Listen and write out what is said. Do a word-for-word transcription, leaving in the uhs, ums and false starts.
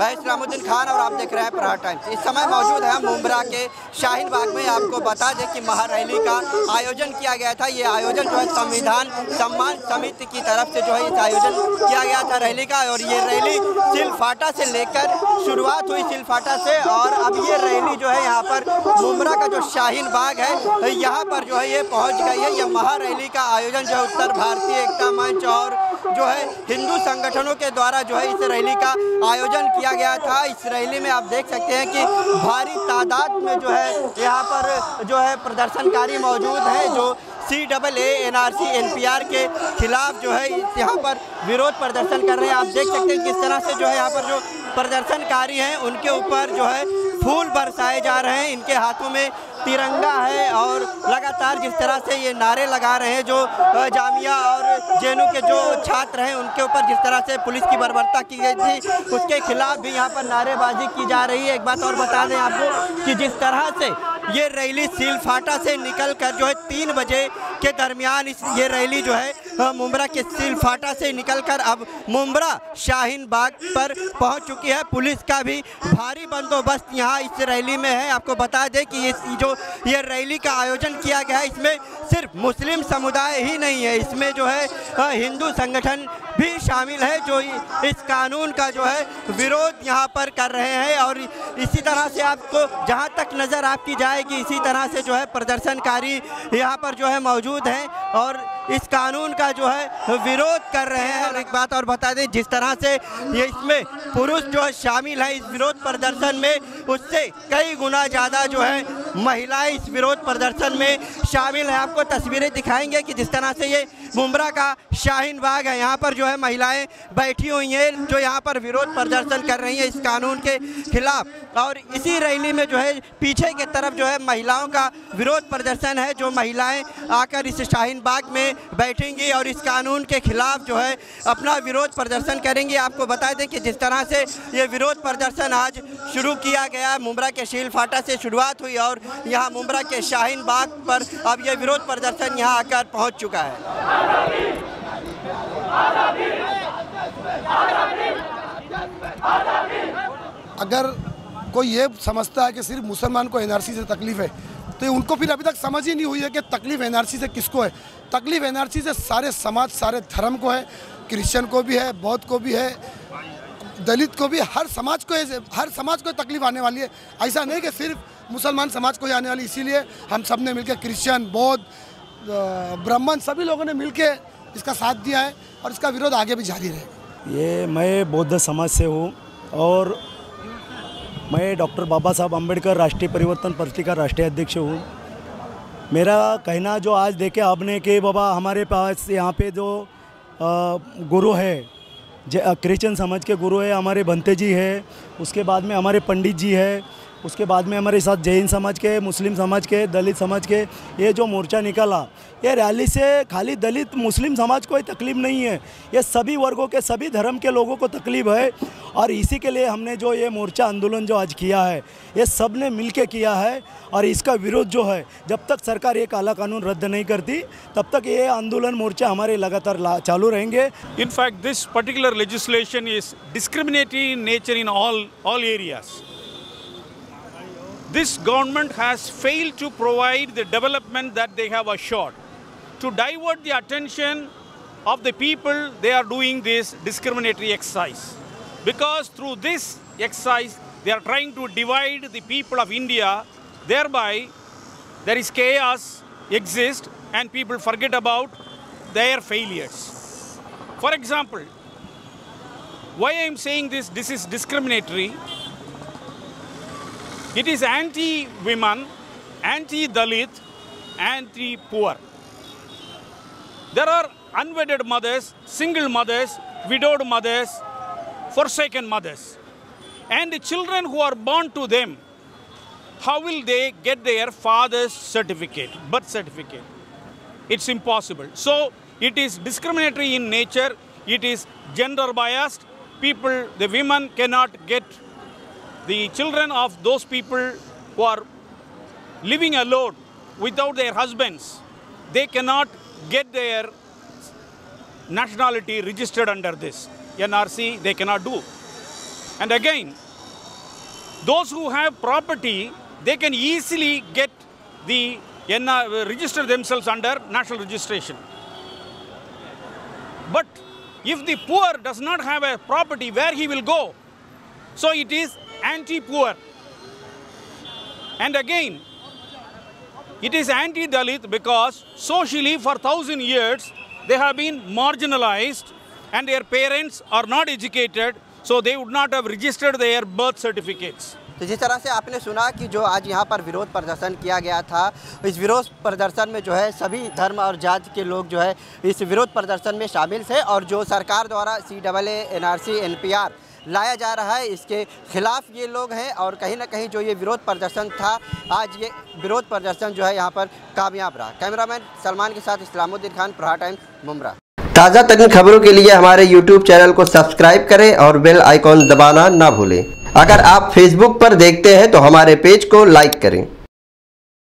मैं इस्लामुद्दीन खान और आप देख रहे हैं प्रहार टाइम्स। इस समय मौजूद है मुंबरा के शाहीन बाग में। आपको बता दें कि महारैली का आयोजन किया गया था। ये आयोजन जो है संविधान सम्मान समिति की तरफ से जो है इस आयोजन किया गया था रैली का। और ये रैली शिलफाटा से लेकर शुरुआत हुई, शिलफाटा से, और अब ये रैली जो है यहाँ पर मुंबरा का जो शाहीन बाग है यहाँ पर जो है ये पहुँच गई है। ये महारैली का आयोजन जो है उत्तर भारतीय एकता मंच और जो है हिंदू संगठनों के द्वारा जो है इस रैली का आयोजन किया गया था। इस रैली में आप देख सकते हैं कि भारी तादाद में जो है यहाँ पर जो है प्रदर्शनकारी मौजूद हैं जो C A A, N R C, N P R के खिलाफ जो है यहाँ पर विरोध प्रदर्शन कर रहे हैं। आप देख सकते हैं किस तरह से जो है यहाँ पर जो प्रदर्शनकारी हैं उनके ऊपर जो है फूल बरसाए जा रहे हैं, इनके हाथों में तिरंगा है, और लगातार जिस तरह से ये नारे लगा रहे हैं जो जामिया और जेनु के जो छात्र हैं उनके ऊपर जिस तरह से पुलिस की बर्बरता की गई थी उसके खिलाफ भी यहाँ पर नारेबाजी की जा रही है। एक बात और बता दें आपको कि जिस तरह से ये रैली शिलफाटा से निकलकर जो है तीन बजे के दरमियान इस ये रैली जो है मुंबरा के शिलफाटा से निकलकर अब मुंबरा शाहीन बाग पर पहुंच चुकी है। पुलिस का भी भारी बंदोबस्त यहां इस रैली में है। आपको बता दें कि ये जो ये रैली का आयोजन किया गया है इसमें सिर्फ मुस्लिम समुदाय ही नहीं है, इसमें जो है हिंदू संगठन भी शामिल है जो इस कानून का जो है विरोध यहाँ पर कर रहे हैं। और इसी तरह से आपको जहाँ तक नज़र आपकी जाएगी इसी तरह से जो है प्रदर्शनकारी यहाँ पर जो है मौजूद हैं और इस कानून का जो है विरोध कर रहे हैं। और एक बात और बता दें जिस तरह से ये इसमें पुरुष जो है शामिल है इस विरोध प्रदर्शन में, उससे कई गुना ज़्यादा जो है महिलाएं इस विरोध प्रदर्शन में शामिल हैं। आपको तस्वीरें दिखाएंगे कि जिस तरह से ये मुंबरा का शाहीन बाग है यहाँ पर जो है महिलाएं बैठी हुई हैं जो यहाँ पर विरोध प्रदर्शन कर रही हैं इस कानून के खिलाफ। और इसी रैली में जो है पीछे की तरफ जो है महिलाओं का विरोध प्रदर्शन है जो महिलाएं आकर इस शाहीन बाग में बैठेंगी और इस कानून के खिलाफ जो है अपना विरोध प्रदर्शन करेंगी। आपको बता दें कि जिस तरह से ये विरोध प्रदर्शन आज शुरू किया गया मुंबरा के शिलफाटा से शुरुआत हुई और यहाँ मुंबरा के शाहीन बाग पर अब ये विरोध प्रदर्शन यहाँ आकर पहुँच चुका है। अगर कोई ये समझता है कि सिर्फ मुसलमान को एन आर सी से तकलीफ है तो उनको फिर अभी तक समझ ही नहीं हुई है कि तकलीफ एन आर सी से किसको है। तकलीफ एन आर सी से सारे समाज सारे धर्म को है, क्रिश्चियन को भी है, बौद्ध को भी है, दलित को भी, हर समाज को हर समाज को तकलीफ आने वाली है। ऐसा नहीं कि सिर्फ मुसलमान समाज को ही आने वाली, इसीलिए हम सब ने मिलकर क्रिश्चियन बौद्ध ब्राह्मण सभी लोगों ने मिलकर इसका साथ दिया है और इसका विरोध आगे भी जारी रहेगा। ये मैं बौद्ध समाज से हूँ और मैं डॉक्टर बाबा साहब अंबेडकर राष्ट्रीय परिवर्तन पार्टी का राष्ट्रीय अध्यक्ष हूँ। मेरा कहना जो आज देखे आपने कि बाबा हमारे पास यहाँ पे जो गुरु है क्रिश्चियन समाज के गुरु है, हमारे भंते जी है, उसके बाद में हमारे पंडित जी है, उसके बाद में हमारे साथ जैन समाज के, मुस्लिम समाज के, दलित समाज के, ये जो मोर्चा निकाला ये रैली से खाली दलित मुस्लिम समाज को तकलीफ नहीं है, ये सभी वर्गों के सभी धर्म के लोगों को तकलीफ है। और इसी के लिए हमने जो ये मोर्चा आंदोलन जो आज किया है ये सब ने मिल के किया है और इसका विरोध जो है जब तक सरकार ये काला कानून रद्द नहीं करती तब तक ये आंदोलन मोर्चा हमारे लगातार चालू रहेंगे। In fact this particular legislation is discriminatory in nature in all all areas. This government has failed to provide the development that they have assured. To divert the attention of the people, they are doing this discriminatory exercise. Because through this exercise, they are trying to divide the people of India. Thereby, there is chaos exists and people forget about their failures. For example. Why I am saying this? This is discriminatory. It is anti-women, anti-Dalit, anti-poor. There are unwedded mothers, single mothers, widowed mothers, forsaken mothers, and the children who are born to them. How will they get their father's certificate, birth certificate? It's impossible. So it is discriminatory in nature. It is gender biased. People, the women cannot get the children of those people who are living alone without their husbands. They cannot get their nationality registered under this N R C. They cannot do. And again, those who have property, they can easily get the N R C, register themselves under national registration. But if the poor does not have a property, where he will go? So it is anti-poor. And again, it is anti-Dalit because socially for thousand years they have been marginalized and their parents are not educated, so they would not have registered their birth certificates. तो जिस तरह से आपने सुना कि जो आज यहाँ पर विरोध प्रदर्शन किया गया था, इस विरोध प्रदर्शन में जो है सभी धर्म और जाति के लोग जो है इस विरोध प्रदर्शन में शामिल थे और जो सरकार द्वारा C A A, N R C, N P R लाया जा रहा है इसके खिलाफ ये लोग हैं और कहीं ना कहीं जो ये विरोध प्रदर्शन था, आज ये विरोध प्रदर्शन जो है यहाँ पर कामयाब रहा। कैमरामैन सलमान के साथ इस्लामुद्दीन खान, प्रहार टाइम्स, मुमरा। ताज़ा तरीन खबरों के लिए हमारे यूट्यूब चैनल को सब्सक्राइब करें और बेल आइकॉन दबाना ना भूलें। अगर आप फेसबुक पर देखते हैं तो हमारे पेज को लाइक करें।